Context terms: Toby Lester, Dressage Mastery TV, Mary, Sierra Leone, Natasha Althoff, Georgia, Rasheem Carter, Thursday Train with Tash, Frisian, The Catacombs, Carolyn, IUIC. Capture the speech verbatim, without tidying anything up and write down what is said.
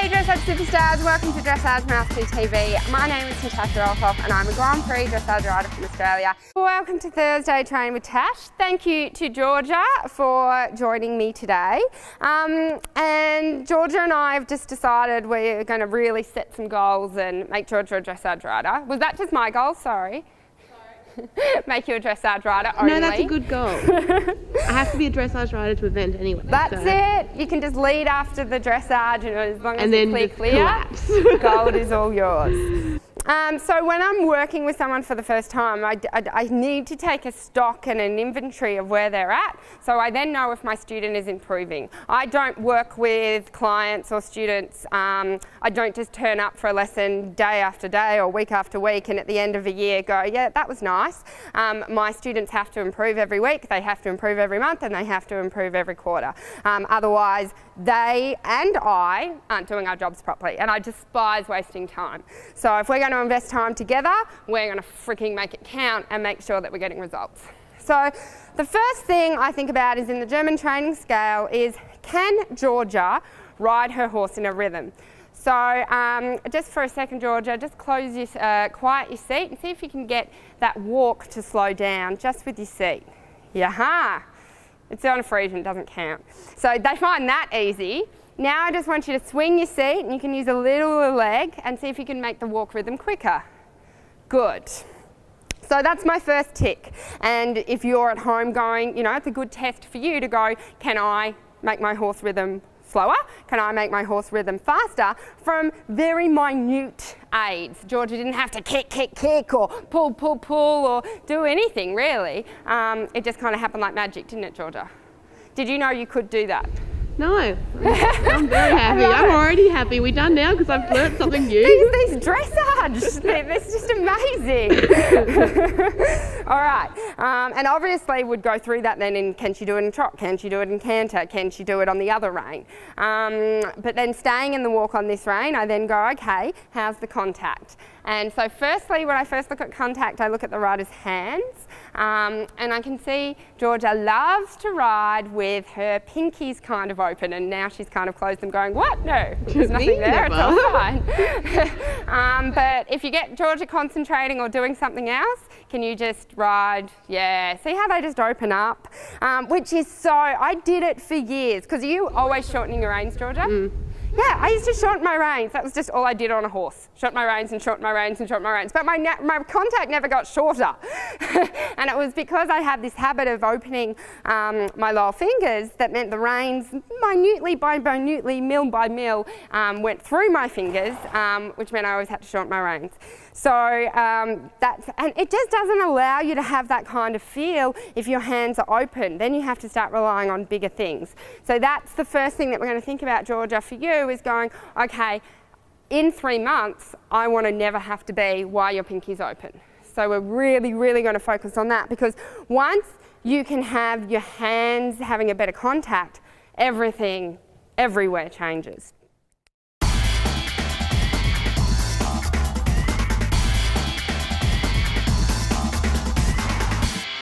Hey Dressage Superstars, welcome to Dressage Mastery T V. My name is Natasha Althoff and I'm a Grand Prix dressage rider from Australia. Welcome to Thursday Train with Tash. Thank you to Georgia for joining me today. Um, and Georgia and I have just decided we're going to really set some goals and make Georgia a dressage rider. Was that just my goal? Sorry. Make you a dressage rider only. No, that's a good goal. I have to be a dressage rider to event anyway. That's so. It. You can just lead after the dressage, you know, as long and as you clear, clear. Collapse. Gold is all yours. Um, so when I'm working with someone for the first time, I, I, I need to take a stock and an inventory of where they're at, so I then know if my student is improving. I don't work with clients or students, um, I don't just turn up for a lesson day after day or week after week and at the end of a year go, yeah, that was nice. Um, my students have to improve every week, they have to improve every month and they have to improve every quarter. Um, otherwise, they and I aren't doing our jobs properly, and I despise wasting time. So if we're going to invest time together, we're going to freaking make it count and make sure that we're getting results. So the first thing I think about is in the German training scale is, can Georgia ride her horse in a rhythm? So um, just for a second, Georgia, just close your, uh, quiet your seat and see if you can get that walk to slow down just with your seat. Yaha! It's on a Frisian, doesn't count. So they find that easy. Now I just want you to swing your seat and you can use a little leg and see if you can make the walk rhythm quicker. Good. So that's my first tick, and if you're at home going, you know, it's a good test for you to go, can I make my horse rhythm slower? Can I make my horse rhythm faster? From very minute aids. Georgia didn't have to kick, kick, kick or pull, pull, pull or do anything really. Um, it just kind of happened like magic, didn't it, Georgia? Did you know you could do that? No, I'm very happy. I'm already happy. We're done now because I've learnt something new. These, these dressage, that's just amazing. All right, um, and obviously we'd go through that then in, can she do it in trot? Can she do it in canter? Can she do it on the other rein? Um, but then staying in the walk on this rein, I then go, okay, how's the contact? And so firstly, when I first look at contact, I look at the rider's hands. Um, and I can see Georgia loves to ride with her pinkies kind of open, and now she's kind of closed them going, what? No, there's nothing there, it's all fine. um, but if you get Georgia concentrating or doing something else, can you just ride, yeah, see how they just open up? Um, which is so, I did it for years, because are you always shortening your reins, Georgia? Mm. Yeah, I used to shorten my reins. That was just all I did on a horse. Shorten my reins and shorten my reins and shorten my reins. But my, my contact never got shorter. And it was because I had this habit of opening um, my lower fingers that meant the reins minutely by minutely, mill by mill, um, went through my fingers, um, which meant I always had to shorten my reins. So um, that's, and it just doesn't allow you to have that kind of feel if your hands are open. Then you have to start relying on bigger things. So that's the first thing that we're going to think about, Georgia, for you, is going, okay, in three months I want to never have to be while your pinky's open. So we're really, really going to focus on that, because once you can have your hands having a better contact, everything everywhere changes.